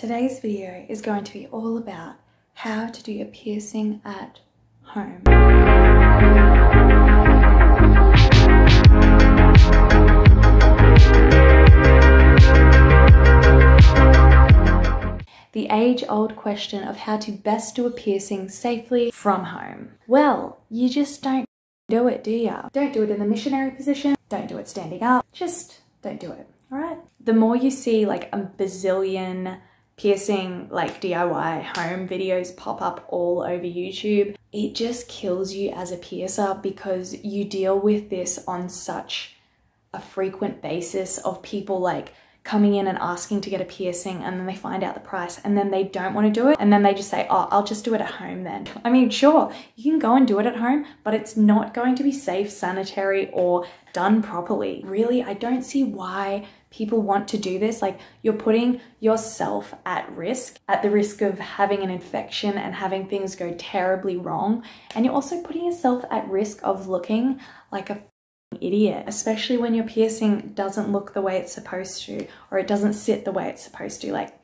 Today's video is going to be all about how to do a piercing at home. The age-old question of how to best do a piercing safely from home. Well, you just don't do it, do ya? Don't do it in the missionary position. Don't do it standing up. Just don't do it, all right? The more you see like a bazillion piercing like DIY home videos pop up all over YouTube, it just kills you as a piercer because you deal with this on such a frequent basis of people like coming in and asking to get a piercing and then they find out the price and then they don't want to do it and then they just say, oh, I'll just do it at home then. I mean, sure, you can go and do it at home, but it's not going to be safe, sanitary, or done properly. Really, I don't see why people want to do this. Like, you're putting yourself at risk, at the risk of having an infection and having things go terribly wrong. And you're also putting yourself at risk of looking like a idiot, especially when your piercing doesn't look the way it's supposed to, or it doesn't sit the way it's supposed to. Like,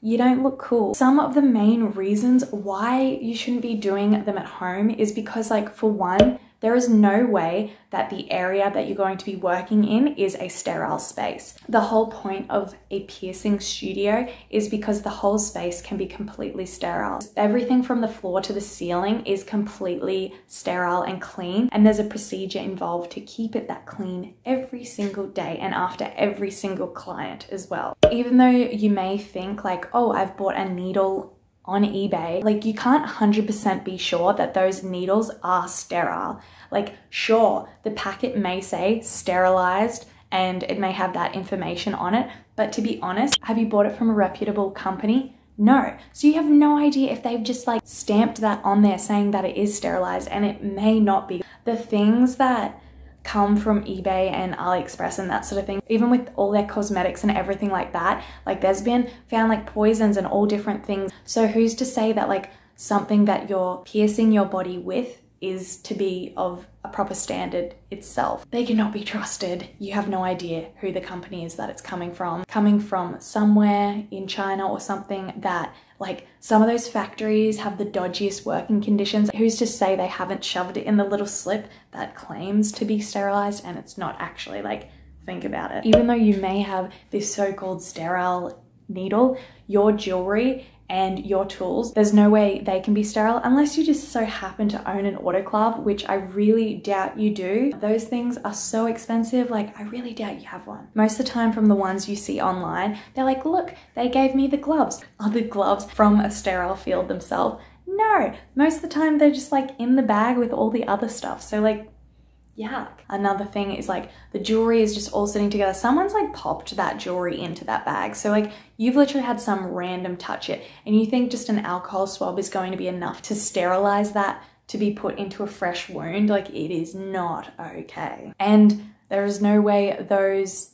you don't look cool. Some of the main reasons why you shouldn't be doing them at home is because, like, for one, there is no way that the area that you're going to be working in is a sterile space. The whole point of a piercing studio is because the whole space can be completely sterile. Everything from the floor to the ceiling is completely sterile and clean, and there's a procedure involved to keep it that clean every single day and after every single client as well. Even though you may think like, oh, I've bought a needle on eBay, like, you can't 100% be sure that those needles are sterile. Like, sure, the packet may say sterilized and it may have that information on it, but to be honest, have you bought it from a reputable company? No. So you have no idea if they've just like stamped that on there saying that it is sterilized, and it may not be. The things that come from eBay and AliExpress and that sort of thing, even with all their cosmetics and everything like that, like, there's been found like poisons and all different things. So who's to say that like something that you're piercing your body with is to be of a proper standard itself? They cannot be trusted. You have no idea who the company is that it's coming from. Coming from somewhere in China or something, that like some of those factories have the dodgiest working conditions. Who's to say they haven't shoved it in the little slip that claims to be sterilized and it's not actually? Like, think about it. Even though you may have this so-called sterile needle, your jewelry and your tools, there's no way they can be sterile unless you just so happen to own an autoclave, which I really doubt you do. Those things are so expensive, like, I really doubt you have one. Most of the time from the ones you see online, they're like, look, they gave me the gloves. Are the gloves from a sterile field themselves? No, most of the time they're just like in the bag with all the other stuff. So like, yuck. Another thing is like the jewelry is just all sitting together. Someone's like popped that jewelry into that bag. So like, you've literally had some random touch it, and you think just an alcohol swab is going to be enough to sterilize that to be put into a fresh wound. Like, it is not okay. And there is no way those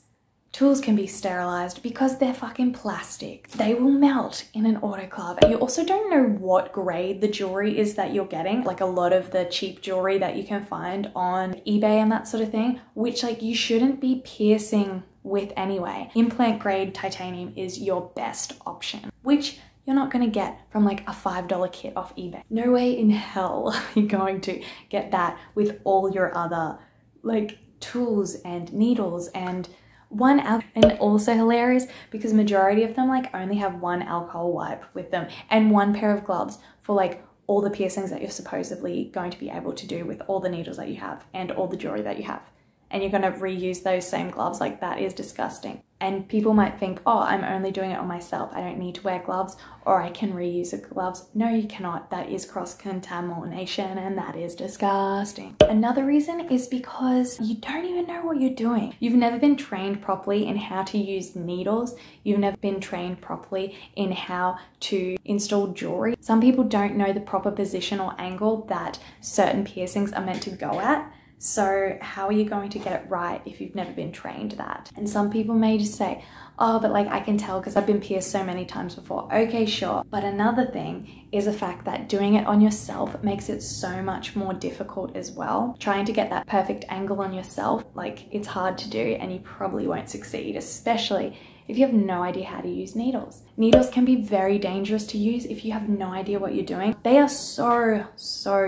tools can be sterilized because they're fucking plastic. They will melt in an autoclave. You also don't know what grade the jewelry is that you're getting. Like, a lot of the cheap jewelry that you can find on eBay and that sort of thing, which like you shouldn't be piercing with anyway. Implant grade titanium is your best option, which you're not gonna get from like a $5 kit off eBay. No way in hell you're going to get that with all your other like tools and needles and one alcohol. And also hilarious because majority of them like only have one alcohol wipe with them and one pair of gloves for like all the piercings that you're supposedly going to be able to do with all the needles that you have and all the jewelry that you have, and you're going to reuse those same gloves. Like, that is disgusting. And people might think, oh, I'm only doing it on myself, I don't need to wear gloves, or I can reuse the gloves. No, you cannot. That is cross-contamination, and that is disgusting. Another reason is because you don't even know what you're doing. You've never been trained properly in how to use needles. You've never been trained properly in how to install jewelry. Some people don't know the proper position or angle that certain piercings are meant to go at. So how are you going to get it right if you've never been trained that? And some people may just say, oh, but like I can tell because I've been pierced so many times before. Okay, sure. But another thing is the fact that doing it on yourself makes it so much more difficult as well. Trying to get that perfect angle on yourself, like, it's hard to do and you probably won't succeed, especially if you have no idea how to use needles. Needles can be very dangerous to use if you have no idea what you're doing. They are so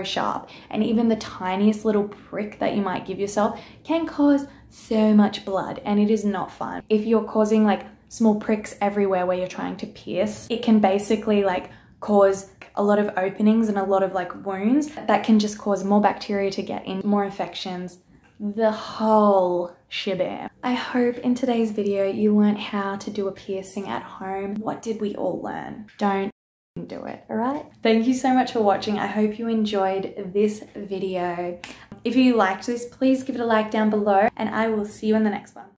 sharp, and even the tiniest little prick that you might give yourself can cause so much blood, and it is not fun. If you're causing like small pricks everywhere where you're trying to pierce, it can basically like cause a lot of openings and a lot of like wounds that can just cause more bacteria to get in, more infections, the whole shebang. I hope in today's video you learned how to do a piercing at home. What did we all learn? Don't do it, all right? Thank you so much for watching. I hope you enjoyed this video. If you liked this, please give it a like down below, and I will see you in the next one.